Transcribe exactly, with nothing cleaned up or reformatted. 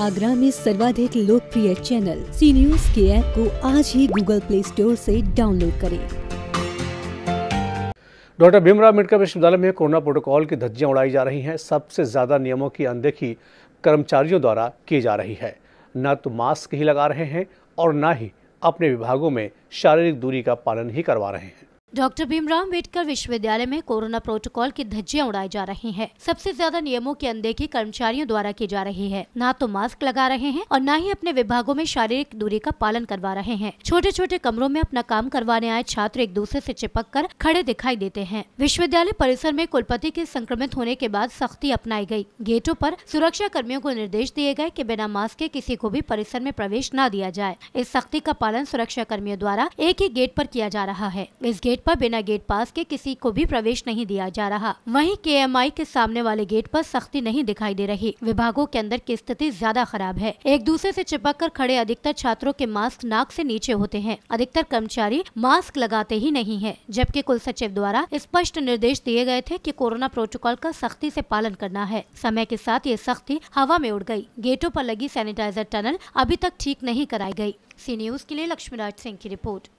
आगरा में सर्वाधिक लोकप्रिय चैनल सी न्यूज के ऐप को आज ही गूगल प्ले स्टोर से डाउनलोड करें। डॉक्टर भीमराव अंबेडकर विश्वविद्यालय में कोरोना प्रोटोकॉल की धज्जियां उड़ाई जा रही हैं। सबसे ज़्यादा नियमों की अनदेखी कर्मचारियों द्वारा की जा रही है। न तो मास्क ही लगा रहे हैं और न ही अपने विभागों में शारीरिक दूरी का पालन ही करवा रहे हैं। डॉक्टर भीमराव अंबेडकर विश्वविद्यालय में कोरोना प्रोटोकॉल की धज्जियां उड़ाई जा रही हैं। सबसे ज्यादा नियमों की अनदेखी कर्मचारियों द्वारा की जा रही है। ना तो मास्क लगा रहे हैं और ना ही अपने विभागों में शारीरिक दूरी का पालन करवा रहे हैं। छोटे छोटे कमरों में अपना काम करवाने आए छात्र एक दूसरे से चिपक कर खड़े दिखाई देते हैं। विश्वविद्यालय परिसर में कुलपति के संक्रमित होने के बाद सख्ती अपनाई गयी। गेटों पर सुरक्षा कर्मियों को निर्देश दिए गए कि बिना मास्क के किसी को भी परिसर में प्रवेश न दिया जाए। इस सख्ती का पालन सुरक्षा कर्मियों द्वारा एक ही गेट पर किया जा रहा है। इस गेट पर बिना गेट पास के किसी को भी प्रवेश नहीं दिया जा रहा। वहीं केएमआई के सामने वाले गेट पर सख्ती नहीं दिखाई दे रही। विभागों के अंदर की स्थिति ज्यादा खराब है। एक दूसरे से चिपक कर खड़े अधिकतर छात्रों के मास्क नाक से नीचे होते हैं। अधिकतर कर्मचारी मास्क लगाते ही नहीं है, जबकि कुल सचिव द्वारा स्पष्ट निर्देश दिए गए थे कि कोरोना प्रोटोकॉल का सख्ती से पालन करना है। समय के साथ ये सख्ती हवा में उड़ गयी। गेटों पर लगी सैनिटाइजर टनल अभी तक ठीक नहीं कराई गयी। सी न्यूज के लिए लक्ष्मणराज सिंह की रिपोर्ट।